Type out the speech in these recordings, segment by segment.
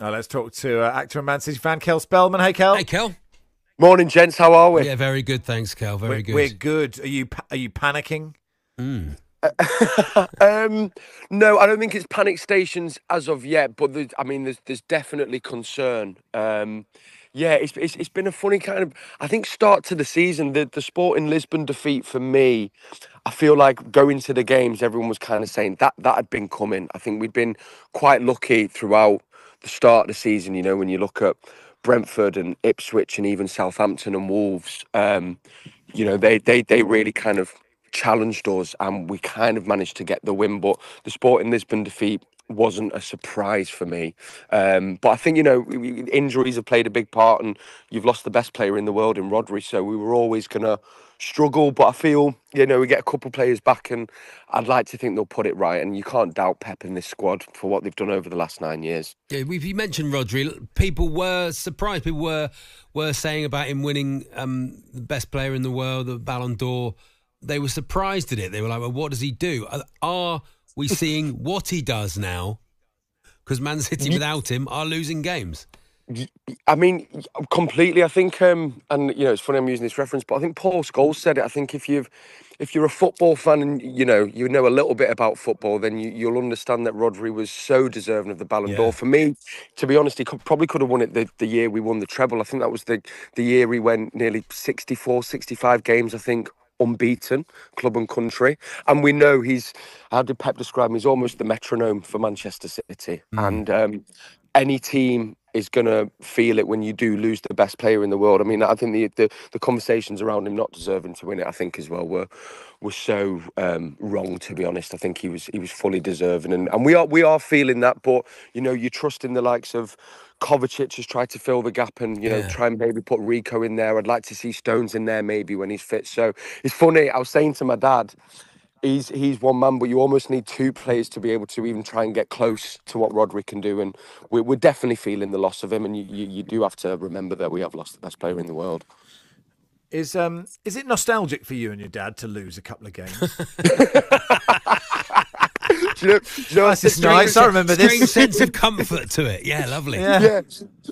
Now let's talk to actor and Man City fan Kel Spellman. Hey, Kel. Hey, Kel. Morning, gents. How are we? Yeah, very good. Thanks, Kel. Very good. We're good. Are you panicking? Mm. No, I don't think it's panic stations as of yet, but I mean, there's definitely concern. Yeah, it's been a funny kind of, I think, start to the season. The Sporting Lisbon defeat for me, I feel like going to the games, everyone was kind of saying that had been coming. I think we'd been quite lucky throughout the start of the season, you know, when you look at Brentford and Ipswich and even Southampton and Wolves, you know, they really kind of challenged us and we kind of managed to get the win. But the Sporting Lisbon defeat wasn't a surprise for me. But I think, you know, injuries have played a big part and you've lost the best player in the world in Rodri. So we were always going to struggle. But I feel, you know, we get a couple of players back and I'd like to think they'll put it right. And you can't doubt Pep in this squad for what they've done over the last 9 years. Yeah, you mentioned Rodri. People were surprised. People were saying about him winning the best player in the world, the Ballon d'Or. They were surprised at it. They were like, well, what does he do? Are we seeing what he does now? Because Man City without him are losing games. I mean, completely. I think, and you know, it's funny I'm using this reference, but I think Paul Scholes said it. I think if you're a football fan and you know a little bit about football, then you'll understand that Rodri was so deserving of the Ballon d'Or. For me, to be honest, he probably could have won it the year we won the treble. I think that was the year we went nearly 64, 65 games, I think, unbeaten, club and country. And we know he's, how did Pep describe him? He's almost the metronome for Manchester City. And any team is going to feel it when you do lose the best player in the world. I mean, I think the conversations around him not deserving to win it, I think as well, were so wrong, to be honest. I think he was fully deserving. And we are feeling that, but, you know, you trust in the likes of Kovacic has tried to fill the gap and, you know, try and maybe put Rico in there. I'd like to see Stones in there maybe when he's fit. So it's funny, I was saying to my dad, he's one man, but you almost need two players to be able to even try and get close to what Rodri can do. And we're definitely feeling the loss of him. And you do have to remember that we have lost the best player in the world. Is it nostalgic for you and your dad to lose a couple of games? Do you know, that's nice. I remember this strange sense of comfort to it. Yeah, lovely. Yeah.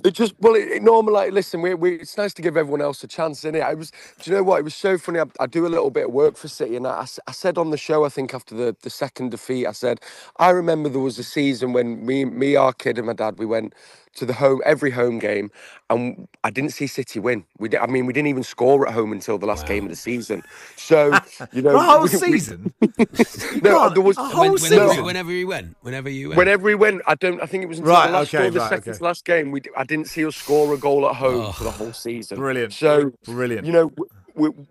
It just, well, it normally, like, listen, it's nice to give everyone else a chance, isn't it? Do you know what? It was so funny. I do a little bit of work for City, and I said on the show, I think after the second defeat, I said, I remember there was a season when me, our kid, and my dad, we went to every home game, and I didn't see City win. We didn't even score at home until the last game of the season. So, you know, the whole season. No, there was a whole season. Whenever he went. I think it was until the last game. I didn't see us score a goal at home for the whole season. Brilliant. So, brilliant. You know,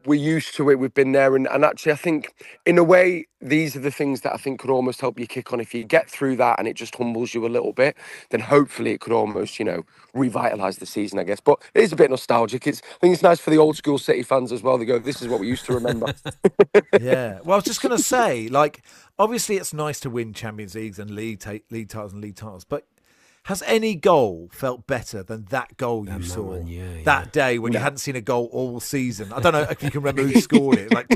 we're used to it. We've been there, and actually, I think in a way, these are the things that I think could almost help you kick on. If you get through that and it just humbles you a little bit, then hopefully it could almost, you know, revitalise the season, I guess. But it is a bit nostalgic. I think it's nice for the old school City fans as well. They go, this is what we used to remember. Yeah. Well, I was just going to say, like, obviously it's nice to win Champions Leagues and league titles, but has any goal felt better than that goal you saw that day when you hadn't seen a goal all season? I don't know if you can remember who scored it, like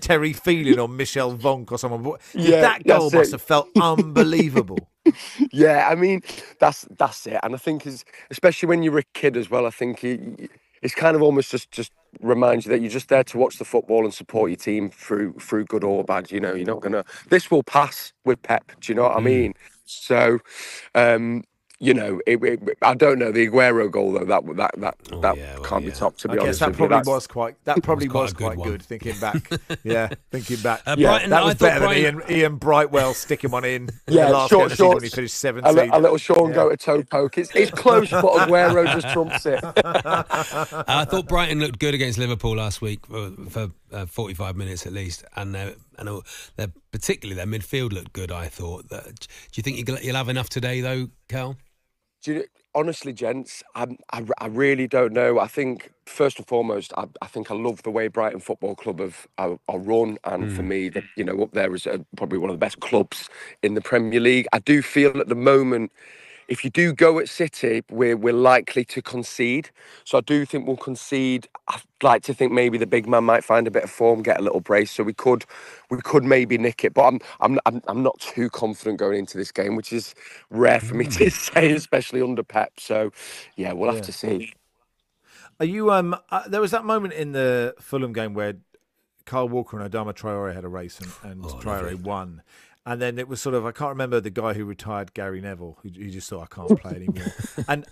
Terry Phelan or Michel Vonk or someone. But that goal must have felt unbelievable. Yeah, I mean, that's it. And I think, especially when you're a kid as well, I think it's kind of almost just reminds you that you're just there to watch the football and support your team through good or bad. You know, you're not going to... This will pass with Pep, do you know what I mean? So... you know, I don't know, the Aguero goal though. That can't be topped. To be honest, that probably was quite good. Thinking back, Brighton, that was better than Ian Brightwell sticking one in. Yeah, short when he finished 17. A little Sean go to toe poke. It's close, but Aguero just trumps it. I thought Brighton looked good against Liverpool last week for 45 minutes at least, and particularly their midfield looked good. I thought. Do you think you'll have enough today though, Kel? Honestly, gents, I really don't know. I think, first and foremost, I think I love the way Brighton Football Club are run. And for me, you know, up there is probably one of the best clubs in the Premier League. I do feel at the moment if you do go at City, we're likely to concede. So I do think we'll concede. I'd like to think maybe the big man might find a bit of form, get a little brace, so we could maybe nick it. But I'm not too confident going into this game, which is rare for me to say, especially under Pep. So yeah, we'll have to see. Are you there was that moment in the Fulham game where Kyle Walker and Adama Traore had a race and Traore won. And then it was sort of, I can't remember the guy who retired, Gary Neville, who just thought, I can't play anymore. and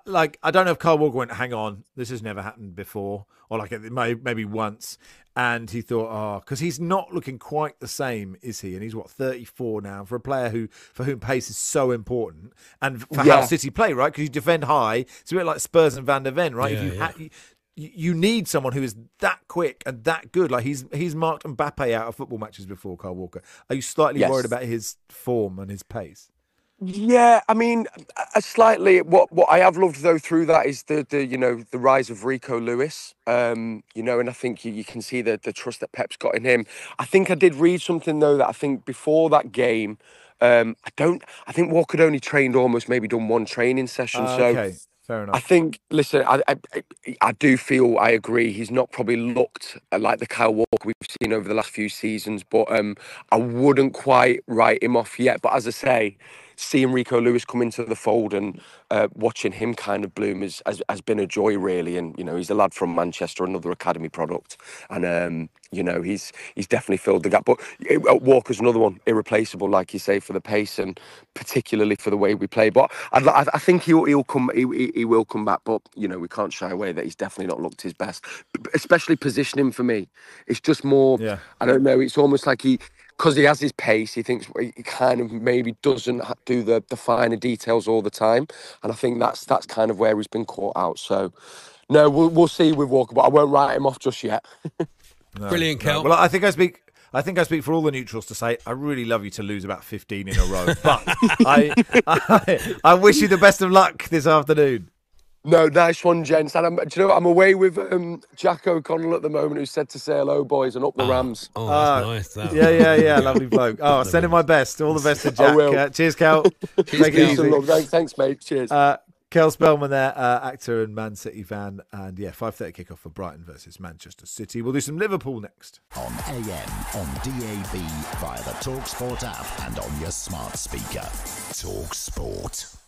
I don't know if Kyle Walker went, hang on, this has never happened before. Or like maybe once. And he thought, because he's not looking quite the same, is he? And he's, what, 34 now, for a player for whom pace is so important. And for how City play, right? Because you defend high. It's a bit like Spurs and Van der Ven, right? Yeah, You need someone who is that quick and that good. Like he's marked Mbappe out of football matches before, Kyle Walker. Are you slightly worried about his form and his pace? Yeah, I mean, slightly. What I have loved though through that is the rise of Rico Lewis. And I think you can see the trust that Pep's got in him. I think I did read something though that I think before that game, I think Walker only trained almost maybe done one training session. Okay. Fair enough. I think, listen, I do feel, I agree, he's not probably looked like the Kyle Walker we've seen over the last few seasons, but I wouldn't quite write him off yet. But as I say, seeing Rico Lewis come into the fold and watching him kind of bloom has been a joy, really. And, he's a lad from Manchester, another academy product. And, he's definitely filled the gap. But Walker's another one, irreplaceable, like you say, for the pace and particularly for the way we play. But I think he will come back. But, we can't shy away that he's definitely not looked his best, especially positioning for me. It's just more, I don't know, it's almost like because he has his pace, he thinks he kind of maybe doesn't do the finer details all the time. And I think that's kind of where he's been caught out. So, no, we'll see with Walker, but I won't write him off just yet. No, brilliant, Kel. No. Well, I think I speak for all the neutrals to say I really love you to lose about 15 in a row. But I wish you the best of luck this afternoon. No, nice one, gents. And I'm away with Jack O'Connell at the moment, who said to say hello, boys, and up the Rams. Oh, that's nice. Yeah, lovely bloke. Oh, send him my best. All the best to Jack. I will. Cheers, Kel. Take it easy. Thanks, mate. Cheers. Kel Spellman there, actor and Man City fan. And 5:30 kickoff for Brighton versus Manchester City. We'll do some Liverpool next. On AM, on DAB, via the TalkSport app, and on your smart speaker. TalkSport.